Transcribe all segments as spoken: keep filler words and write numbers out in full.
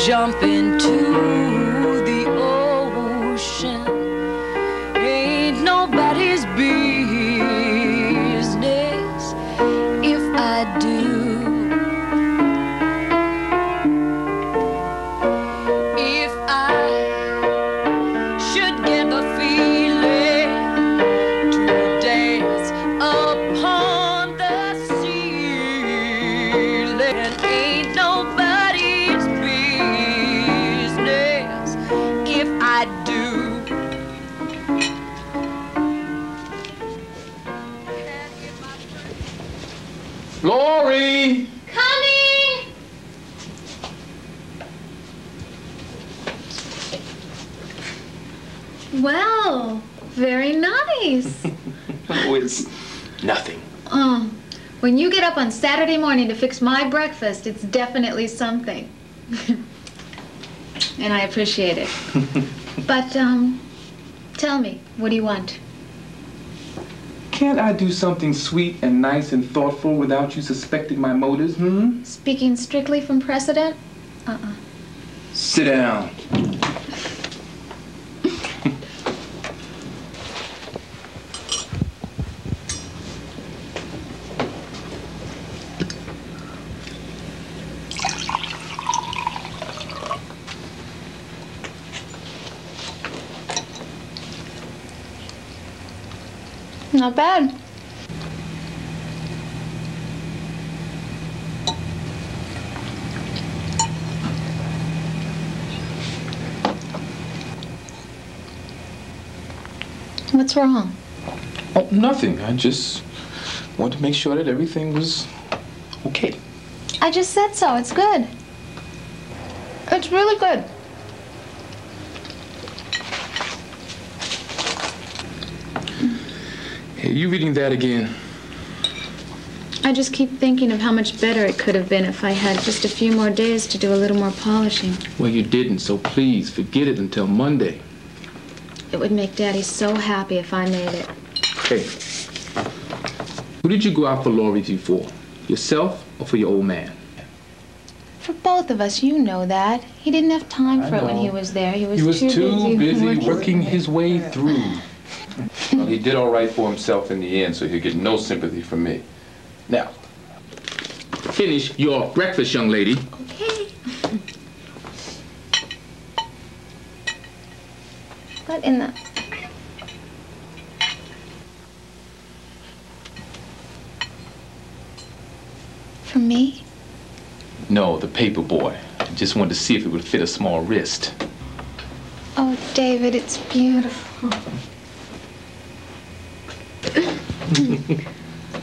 Jump into the ocean, ain't nobody's business if I do. If I should get the feeling to dance upon the ceiling, ain't nobody. I do. Glory! Coming! Well, very nice. Oh, it's nothing. Oh, when you get up on Saturday morning to fix my breakfast, it's definitely something. And I appreciate it. But, um, tell me, what do you want? Can't I do something sweet and nice and thoughtful without you suspecting my motives, hmm? Speaking strictly from precedent? Uh-uh. Sit down. Not bad. What's wrong? Oh, nothing. I just wanted to make sure that everything was okay. I just said so. It's good. It's really good. Hey, you reading that again? I just keep thinking of how much better it could have been if I had just a few more days to do a little more polishing. Well, you didn't, so please forget it until Monday. It would make Daddy so happy if I made it. Hey, who did you go out for law review for? Yourself or for your old man? For both of us, you know that. He didn't have time for it when he was there. He was, he was too, too busy, busy working his way through. Well, he did all right for himself in the end, so he'll get no sympathy from me. Now, finish your breakfast, young lady. Okay. What in the... For me? No, the paper boy. I just wanted to see if it would fit a small wrist. Oh, David, it's beautiful.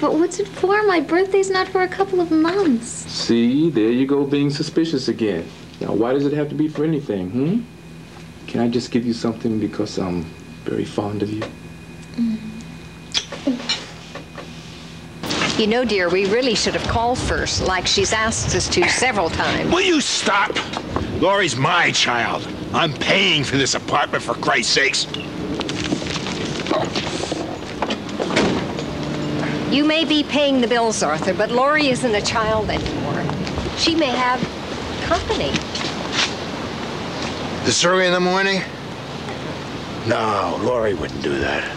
But what's it for? My birthday's not for a couple of months. See, there you go being suspicious again. Now, why does it have to be for anything, hmm? Can I just give you something because I'm very fond of you? Mm. You know, dear, we really should have called first, like she's asked us to several times. Will you stop? Lori's my child. I'm paying for this apartment, for Christ's sakes. You may be paying the bills, Arthur, but Lori isn't a child anymore. She may have company. This early in the morning? No, Lori wouldn't do that.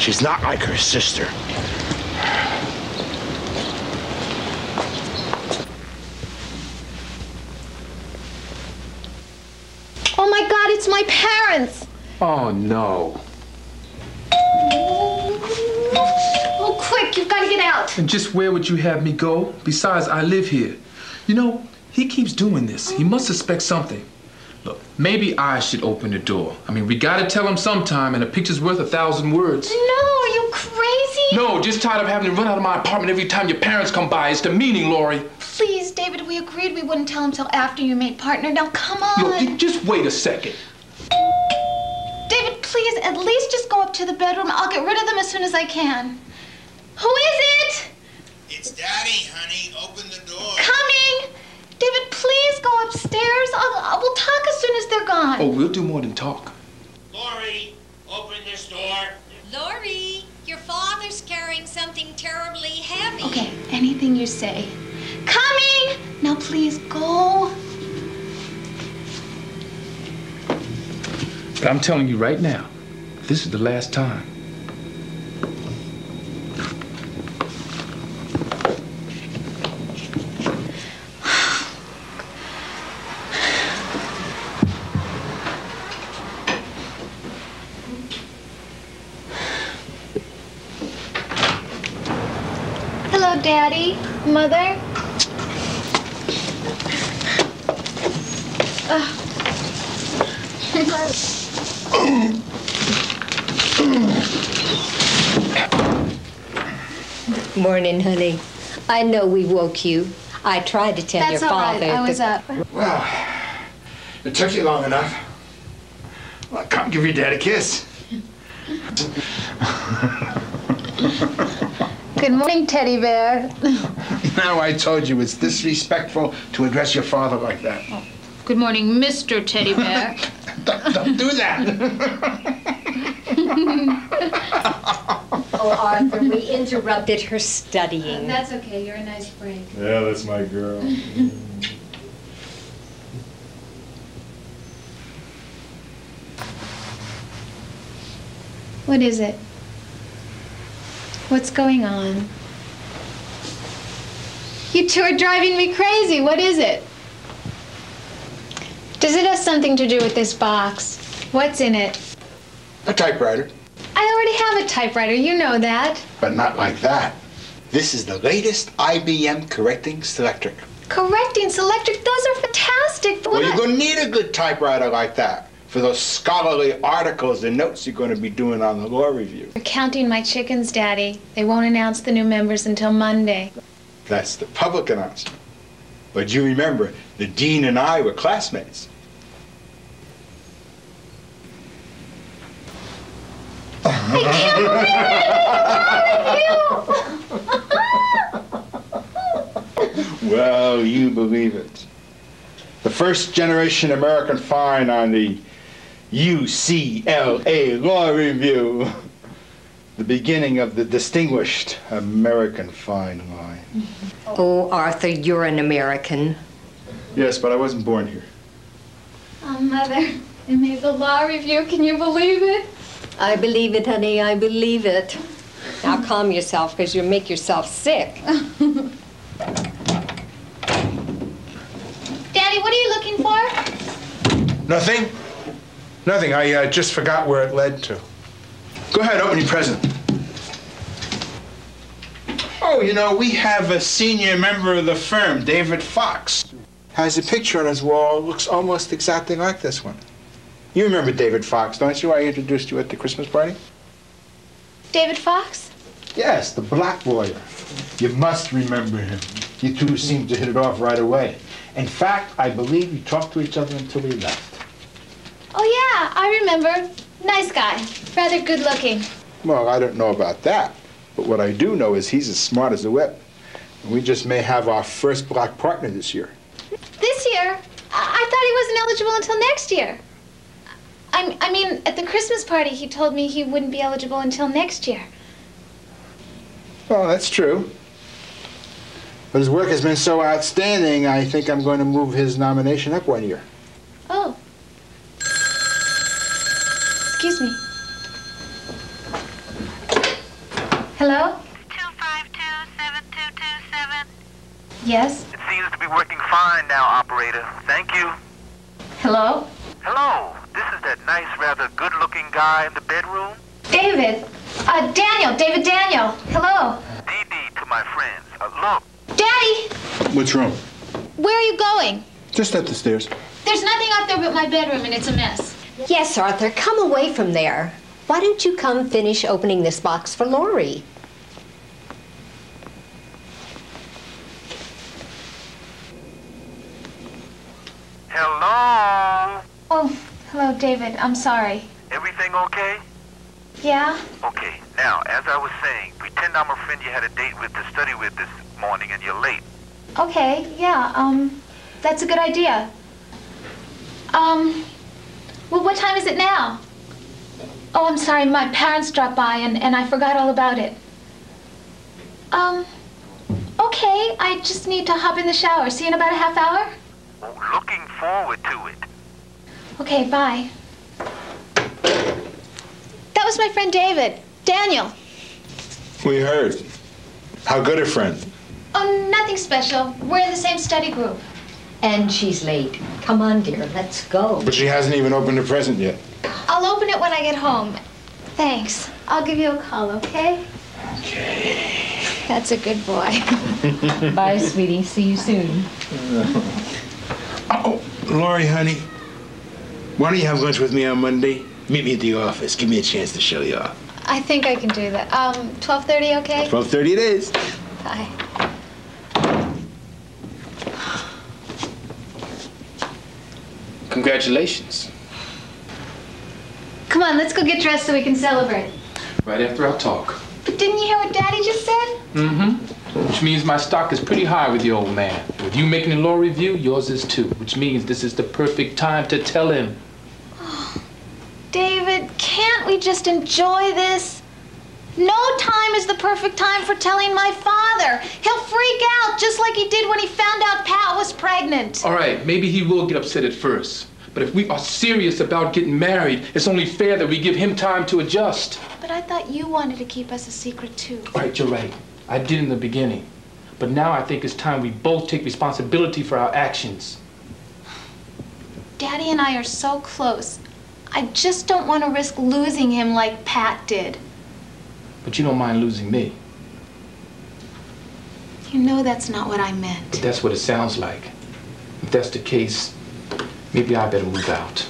She's not like her sister. Oh my God, it's my parents! Oh no. Quick, you've got to get out. And just where would you have me go? Besides, I live here. You know, he keeps doing this. He must suspect something. Look, maybe I should open the door. I mean, we got to tell him sometime, and a picture's worth a thousand words. No, are you crazy? No, just tired of having to run out of my apartment every time your parents come by. It's demeaning, Lori. Please, David, we agreed we wouldn't tell him till after you made partner. Now, come on. Look, just wait a second. David, please, at least just go up to the bedroom. I'll get rid of them as soon as I can. Who is it? It's Daddy, honey. Open the door. Coming! David, please go upstairs. I'll, I'll, we'll talk they're gone. Oh, we'll do more than talk. Lori, open this door. Lori, your father's carrying something terribly heavy. Okay, anything you say. Coming! Now please go. But I'm telling you right now, this is the last time. Hello, Daddy, Mother. Uh. Morning, honey. I know we woke you. I tried to tell That's your father. That's all right. I was up. Well, it took you long enough. Well, I can't give your dad a kiss. Good morning, teddy bear. Now I told you it's disrespectful to address your father like that. Oh. Good morning, Mister Teddy Bear. Don't, don't do that. Oh, Arthur, we interrupted her studying. Uh, that's okay. You're a nice break. Yeah, that's my girl. What is it? What's going on? You two are driving me crazy. What is it? Does it have something to do with this box? What's in it? A typewriter. I already have a typewriter, you know that. But not like that. This is the latest I B M Correcting Selectric. Correcting Selectric? Those are fantastic. Well, you're going to need a good typewriter like that for those scholarly articles and notes you're going to be doing on the law review. You're counting my chickens, Daddy. They won't announce the new members until Monday. That's the public announcement. But you remember, the dean and I were classmates. I can't believe it! I you! Well, you believe it. The first generation American find on the U C L A Law Review. The beginning of the distinguished American fine line. Oh, Arthur, you're an American. Yes, but I wasn't born here. Oh, Mother, they made the Law Review. Can you believe it? I believe it, honey, I believe it. Now calm yourself, because you'll make yourself sick. Daddy, what are you looking for? Nothing. Nothing. I uh, just forgot where it led to. Go ahead, open your present. Oh, you know, we have a senior member of the firm, David Fox. Has a picture on his wall, looks almost exactly like this one. You remember David Fox, don't you? I introduced you at the Christmas party. David Fox? Yes, the black lawyer. You must remember him. You two seemed to hit it off right away. In fact, I believe you talked to each other until we left. Oh, yeah, I remember. Nice guy. Rather good looking. Well, I don't know about that. But what I do know is he's as smart as a whip. And we just may have our first black partner this year. This year? I, I thought he wasn't eligible until next year. I mean, at the Christmas party, he told me he wouldn't be eligible until next year. Well, that's true. But his work has been so outstanding, I think I'm going to move his nomination up one year. Oh. Excuse me. Hello? two five two, seven two two seven. Yes? It seems to be working fine now, operator. Thank you. Hello? Hello. This is that nice, rather good-looking guy in the bedroom. David. Uh, Daniel. David Daniel. Hello. Dee-Dee to my friends. Uh, look. Daddy! What's wrong? Where are you going? Just up the stairs. There's nothing up there but my bedroom, and it's a mess. Yes, Arthur. Come away from there. Why don't you come finish opening this box for Lori? Hello? Oh. Hello, David. I'm sorry. Everything okay? Yeah. Okay. Now, as I was saying, pretend I'm a friend you had a date with to study with this morning and you're late. Okay. Yeah. Um, that's a good idea. Um, Well, what time is it now? Oh, I'm sorry, my parents dropped by and, and I forgot all about it. Um, okay, I just need to hop in the shower. See you in about a half hour? Looking forward to it. Okay, bye. That was my friend David. Daniel. We heard. How good a friend? Oh, nothing special. We're in the same study group. And she's late. Come on, dear, let's go. But she hasn't even opened the present yet. I'll open it when I get home. Thanks. I'll give you a call, okay? Okay. That's a good boy. Bye, sweetie. See you soon. Oh, Lori, honey. Why don't you have lunch with me on Monday? Meet me at the office. Give me a chance to show you off. I think I can do that. Um, twelve thirty, okay? twelve thirty it is. Bye. Congratulations. Come on, let's go get dressed so we can celebrate. Right after our talk. But didn't you hear what Daddy just said? Mm-hmm. Which means my stock is pretty high with the old man. With you making a law review, yours is too. Which means this is the perfect time to tell him. Oh, David, can't we just enjoy this? No time is the perfect time for telling my father. He'll freak out just like he did when he found out Pat was pregnant. All right, maybe he will get upset at first. But if we are serious about getting married, it's only fair that we give him time to adjust. But I thought you wanted to keep us a secret, too. All right, you're right. I did in the beginning. But now I think it's time we both take responsibility for our actions. Daddy and I are so close. I just don't want to risk losing him like Pat did. But you don't mind losing me. You know that's not what I meant. But that's what it sounds like. If that's the case, maybe I better move out.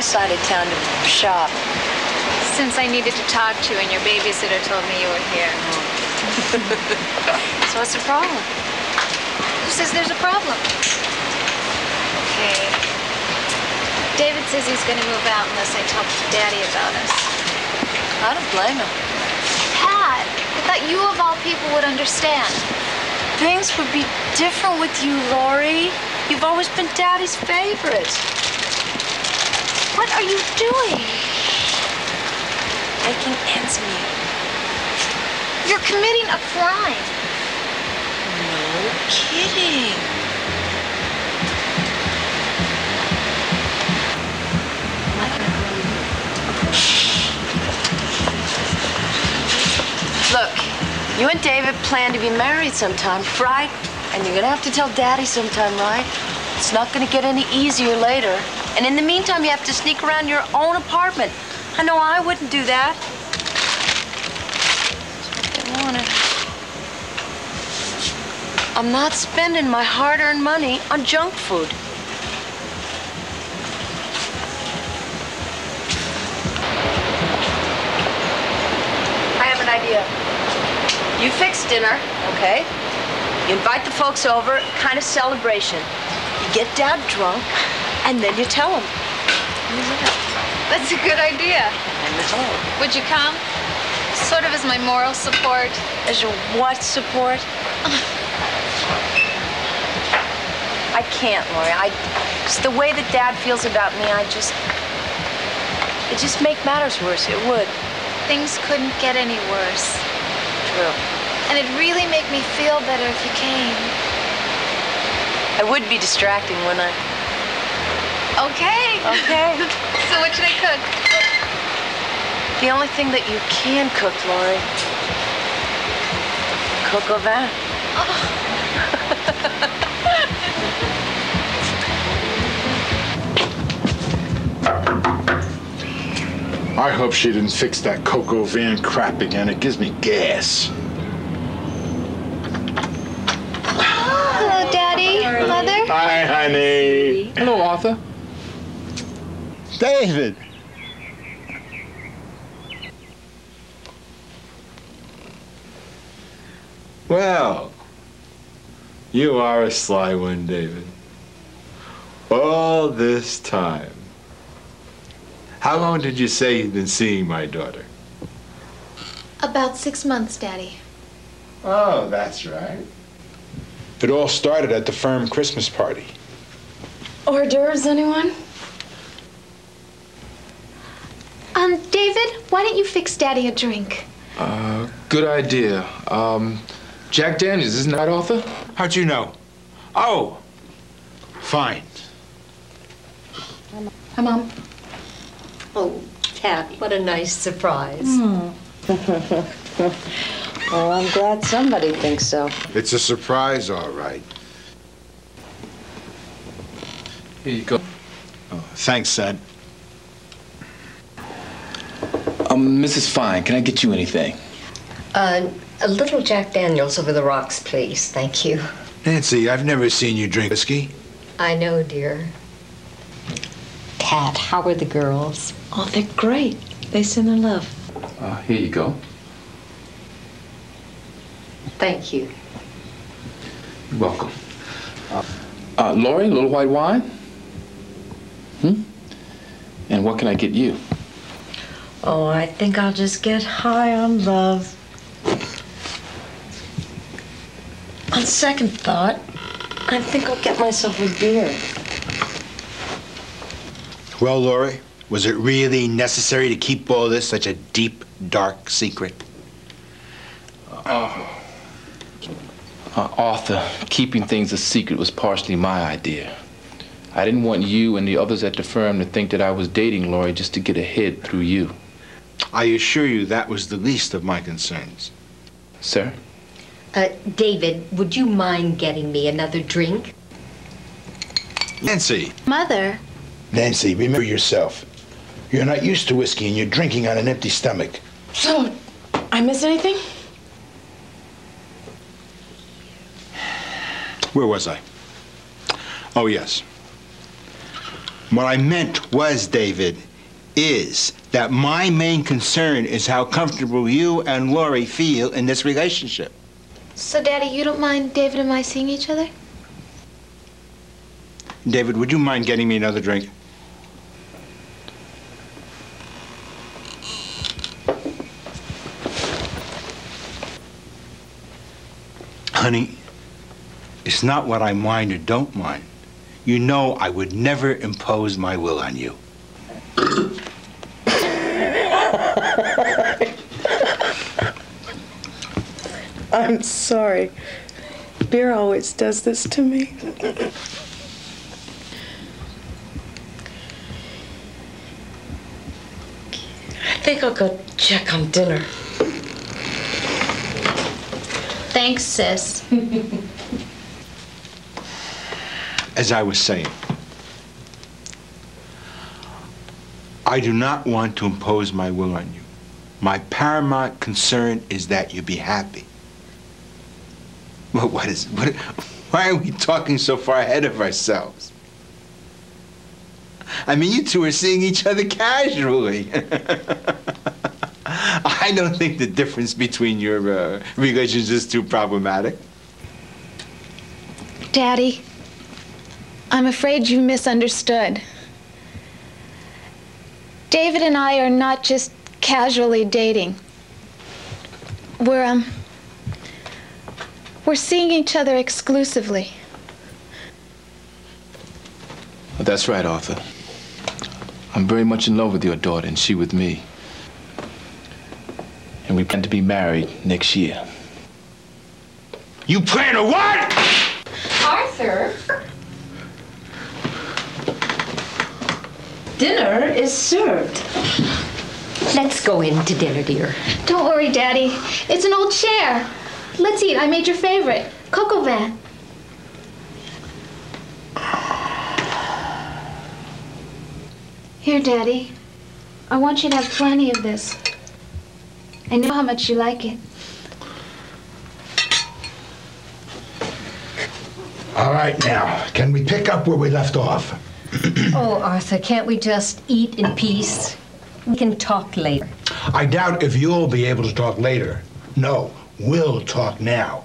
Side of town to shop. Since I needed to talk to you and your babysitter told me you were here. So what's the problem? Who says there's a problem? Okay. David says he's going to move out unless I talk to Daddy about us. I don't blame him. Pat, I thought you of all people would understand. Things would be different with you, Lori. You've always been Daddy's favorite. What are you doing? Making ends meet. You're committing a crime. No kidding. Look, you and David plan to be married sometime, right? And you're gonna have to tell Daddy sometime, right? It's not gonna get any easier later. And in the meantime, you have to sneak around your own apartment. I know I wouldn't do that. That's what they wanted. I'm not spending my hard-earned money on junk food. I have an idea. You fix dinner, okay? You invite the folks over, kind of celebration. You get Dad drunk. And then you tell him. That's a good idea. Would you come? Sort of as my moral support. As your what support? I can't, Lori. I, it's the way that Dad feels about me, I just... It just make matters worse. It would. Things couldn't get any worse. True. And it'd really make me feel better if you came. I would be distracting, wouldn't I? Okay. Okay. So what should I cook? The only thing that you can cook, Lori. Coq au vin. Oh. I hope she didn't fix that Coq au Vin crap again. It gives me gas. Hello, Daddy. Hi. Mother. Hi, honey. Hello, Arthur. David. Well, you are a sly one, David. All this time. How long did you say you've been seeing my daughter? About six months, Daddy. Oh, that's right. It all started at the firm Christmas party. Hors d'oeuvres, anyone? Um, David, why don't you fix Daddy a drink? Uh, good idea. Um, Jack Daniels, isn't that Arthur? How'd you know? Oh, fine. Hi, Mom. Oh, Tabby, what a nice surprise. Mm. Well, I'm glad somebody thinks so. It's a surprise, all right. Here you go. Oh, thanks, son. Um, Missus Fine, can I get you anything? Uh, a little Jack Daniels over the rocks, please. Thank you. Nancy, I've never seen you drink whiskey. I know, dear. Pat, how are the girls? Oh, they're great. They send their love. Uh, here you go. Thank you. You're welcome. Uh, uh, Lori, a little white wine? Hmm? And what can I get you? Oh, I think I'll just get high on love. On second thought, I think I'll get myself a beer. Well, Lori, was it really necessary to keep all this such a deep, dark secret? Uh, uh, Arthur, keeping things a secret was partially my idea. I didn't want you and the others at the firm to think that I was dating Lori just to get ahead through you. I assure you that was the least of my concerns. Sir? Uh, David, would you mind getting me another drink? Nancy. Mother. Nancy, remember yourself. You're not used to whiskey and you're drinking on an empty stomach. So, I miss anything? Where was I? Oh, yes. What I meant was, David, is that my main concern is how comfortable you and Lori feel in this relationship. So, Daddy, you don't mind David and I seeing each other? David, would you mind getting me another drink? Honey, it's not what I mind or don't mind. You know I would never impose my will on you. I'm sorry. Beer always does this to me. I think I'll go check on dinner. Thanks, sis. As I was saying, I do not want to impose my will on you. My paramount concern is that you be happy. Well, what is, what, why are we talking so far ahead of ourselves? I mean, you two are seeing each other casually. I don't think the difference between your uh, relations is too problematic. Daddy, I'm afraid you misunderstood. David and I are not just casually dating. We're, um, we're seeing each other exclusively. That's right, Arthur. I'm very much in love with your daughter, and she with me. And we plan to be married next year. You plan to what? Arthur? Dinner is served. Let's go in to dinner, dear. Don't worry, Daddy. It's an old chair. Let's eat. I made your favorite, Coq au Vin. Here, Daddy. I want you to have plenty of this. I know how much you like it. All right, now, can we pick up where we left off? Oh, Arthur, can't we just eat in peace? We can talk later. I doubt if you'll be able to talk later. No, we'll talk now.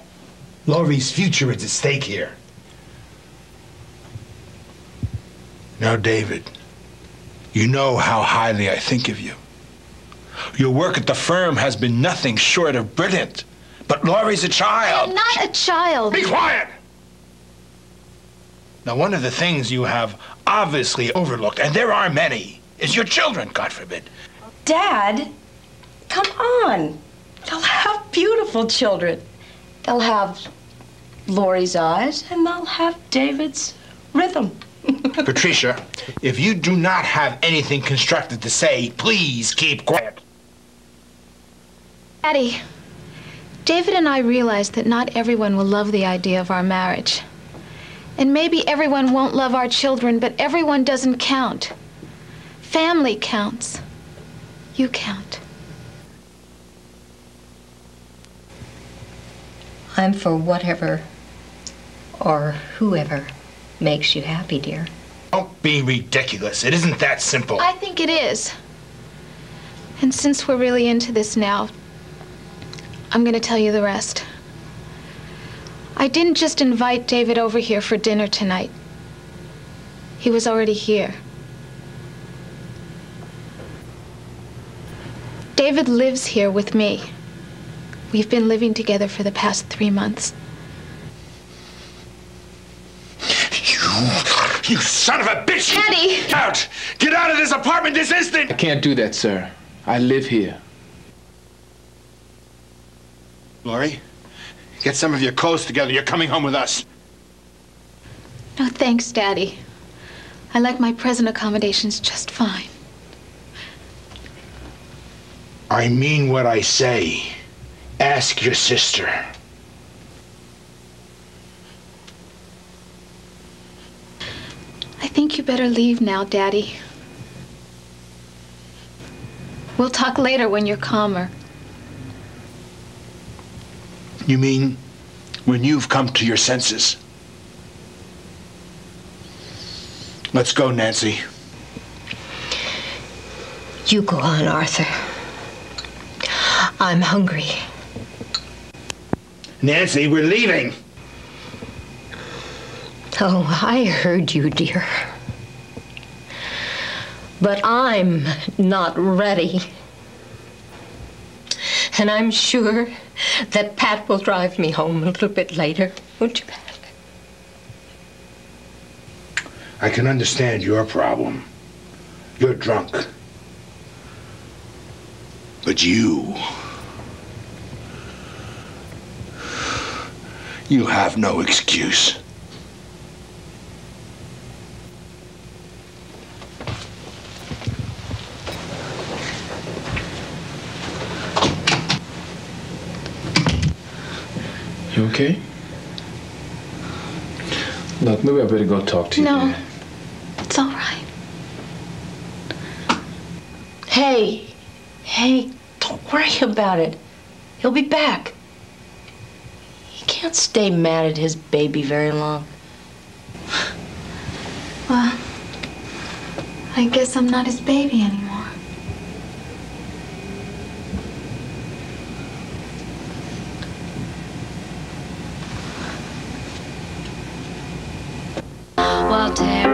Laurie's future is at stake here. Now, David, you know how highly I think of you. Your work at the firm has been nothing short of brilliant. But Laurie's a child. I'm not a child. Be quiet! Now, one of the things you have obviously overlooked, and there are many, is your children, God forbid. Dad, come on. They'll have beautiful children. They'll have Laurie's eyes, and they'll have David's rhythm. Patricia, if you do not have anything constructive to say, please keep quiet. Daddy, David and I realize that not everyone will love the idea of our marriage. And maybe everyone won't love our children, but everyone doesn't count. Family counts. You count. I'm for whatever or whoever makes you happy, dear. Don't be ridiculous. It isn't that simple. I think it is. And since we're really into this now, I'm going to tell you the rest. I didn't just invite David over here for dinner tonight. He was already here. David lives here with me. We've been living together for the past three months. You son of a bitch! Daddy! Out! Get out of this apartment this instant! I can't do that, sir. I live here. Laurie, get some of your clothes together. You're coming home with us. No thanks, Daddy. I like my present accommodations just fine. I mean what I say. Ask your sister. I think you better leave now, Daddy. We'll talk later when you're calmer. You mean when you've come to your senses? Let's go, Nancy. You go on, Arthur. I'm hungry. Nancy, we're leaving. Oh, I heard you, dear. But I'm not ready. And I'm sure that Pat will drive me home a little bit later. Won't you, Pat? I can understand your problem. You're drunk. But you... You have no excuse. You okay? Look, maybe I better go talk to you. No, there. It's all right. Hey, hey, don't worry about it. He'll be back. He can't stay mad at his baby very long. Well, I guess I'm not his baby anymore. Damn.